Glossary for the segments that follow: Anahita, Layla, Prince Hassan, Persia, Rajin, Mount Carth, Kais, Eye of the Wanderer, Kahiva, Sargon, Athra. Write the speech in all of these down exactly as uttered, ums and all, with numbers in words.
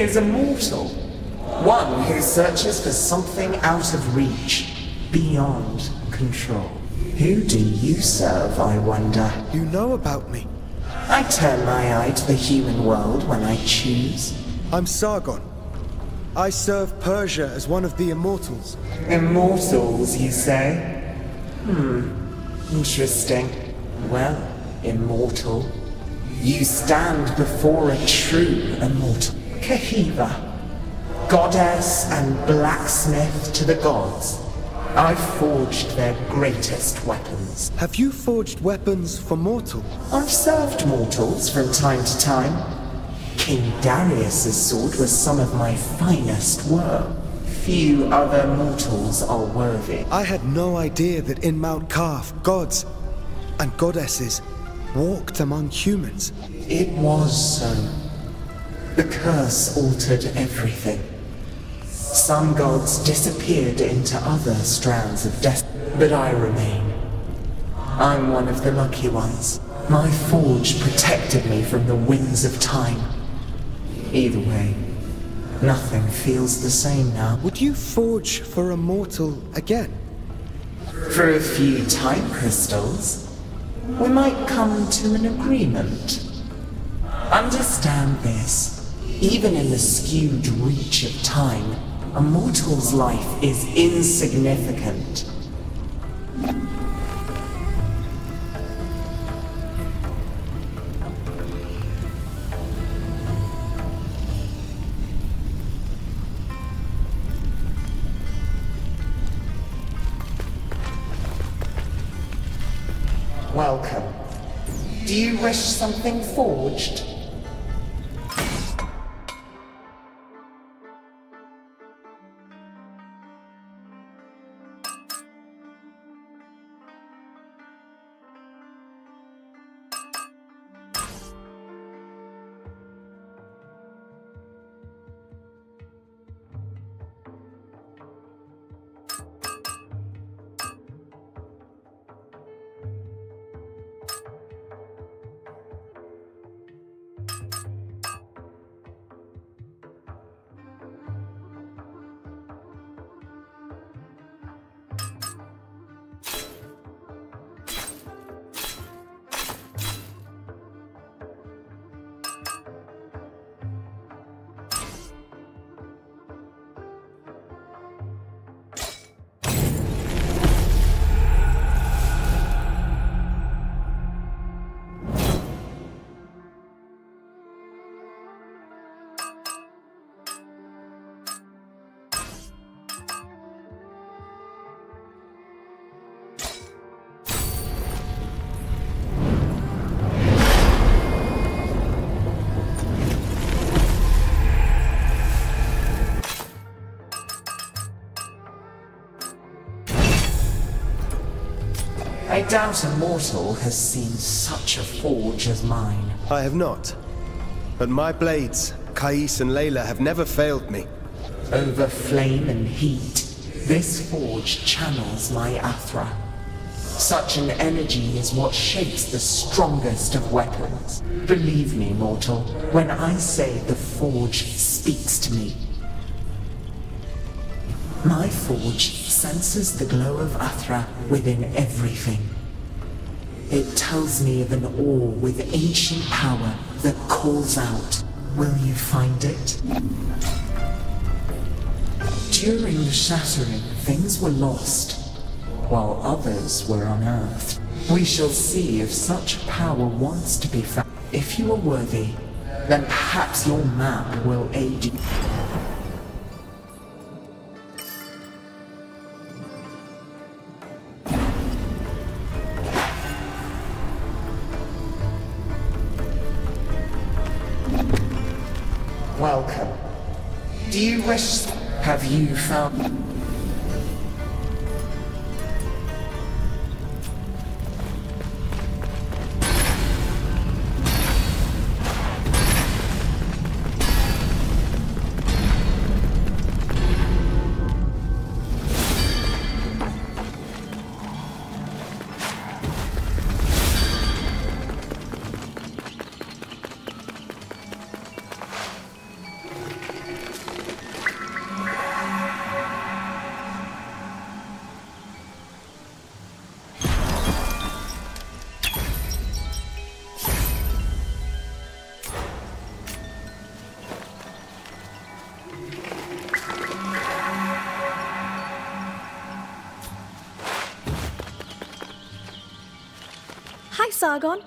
is a mortal. One who searches for something out of reach, beyond control. Who do you serve, I wonder? You know about me. I turn my eye to the human world when I choose. I'm Sargon. I serve Persia as one of the Immortals. Immortals, you say? Hmm. Interesting. Well, Immortal. You stand before a true Immortal. Kahiva. Goddess and blacksmith to the gods. I've forged their greatest weapons. Have you forged weapons for mortals? I've served mortals from time to time. King Darius's sword was some of my finest work. Few other mortals are worthy. I had no idea that in Mount Carth, gods and goddesses walked among humans. It was so. The curse altered everything. Some gods disappeared into other strands of destiny, but I remain. I'm one of the lucky ones. My forge protected me from the winds of time. Either way, nothing feels the same now. Would you forge for a mortal again? For a few time crystals, we might come to an agreement. Understand this. Even in the skewed reach of time, a mortal's life is insignificant. Welcome. Do you wish something forged? I doubt a mortal has seen such a forge as mine. I have not. But my blades, Kais and Layla, have never failed me. Over flame and heat, this forge channels my Athra. Such an energy is what shapes the strongest of weapons. Believe me, mortal, when I say the forge speaks to me. My forge senses the glow of Athra within everything. It tells me of an awe with ancient power that calls out. Will you find it? During the shattering, things were lost, while others were unearthed. We shall see if such power wants to be found. If you are worthy, then perhaps your map will aid you. Welcome. Do you wish... Have you found... Hi, Sargon.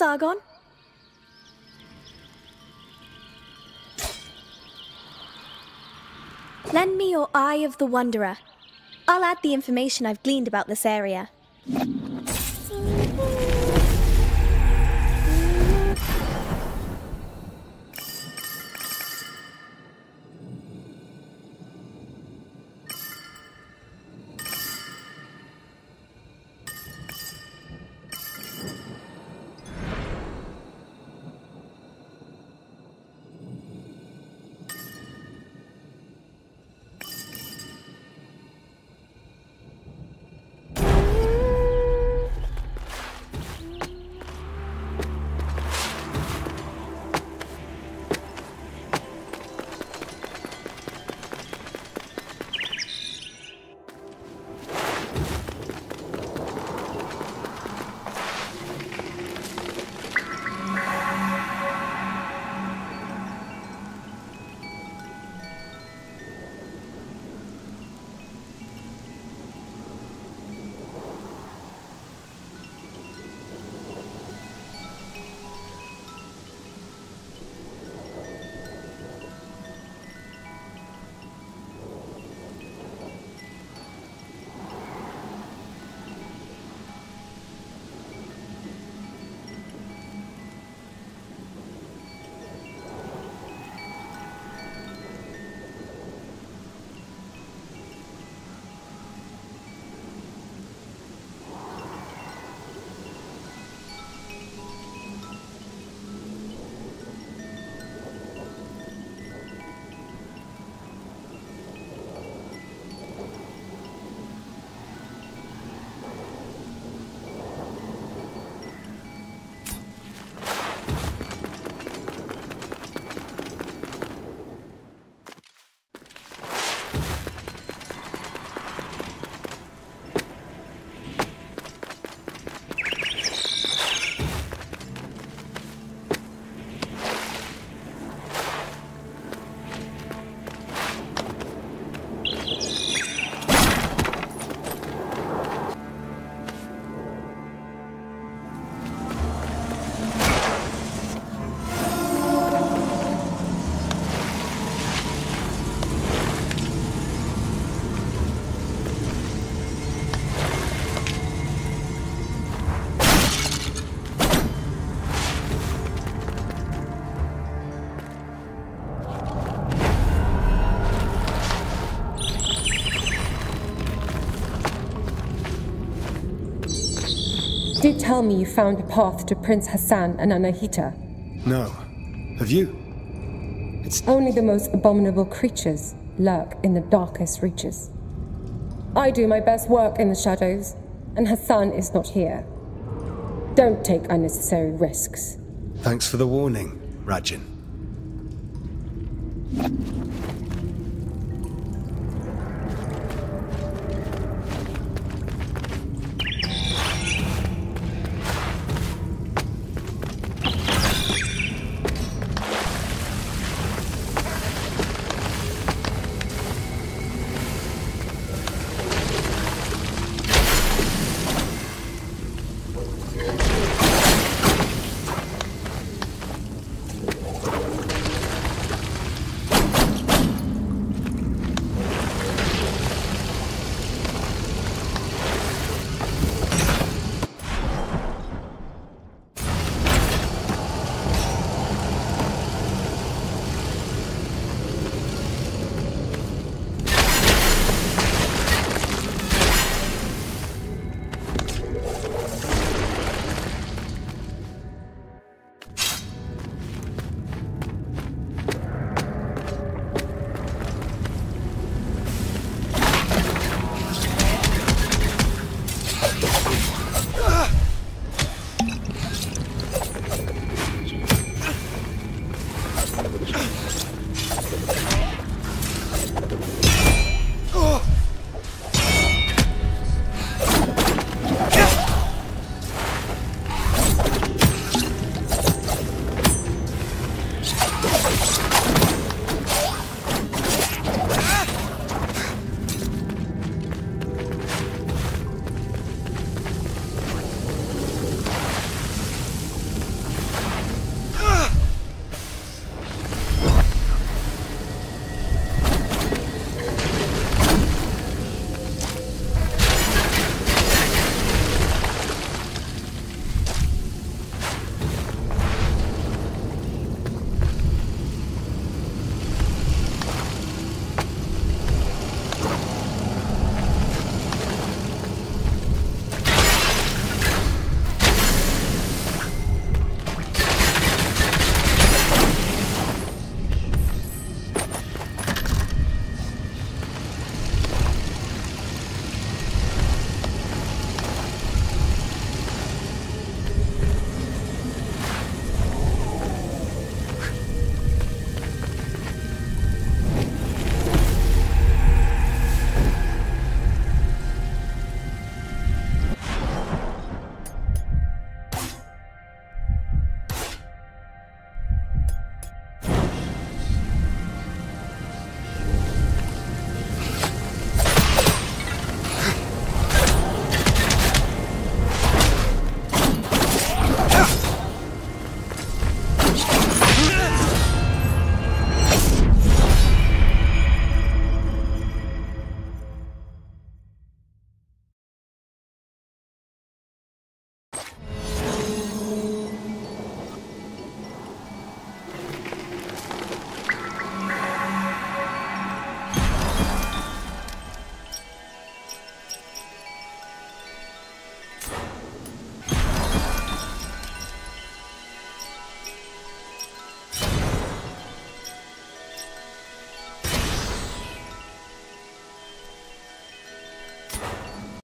Sargon? Lend me your Eye of the Wanderer. I'll add the information I've gleaned about this area. You did tell me you found a path to Prince Hassan and Anahita. No. Have you? It's... Only the most abominable creatures lurk in the darkest reaches. I do my best work in the shadows, and Hassan is not here. Don't take unnecessary risks. Thanks for the warning, Rajin.